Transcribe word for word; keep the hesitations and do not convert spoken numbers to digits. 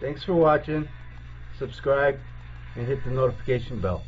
Thanks for watching. Subscribe and hit the notification bell.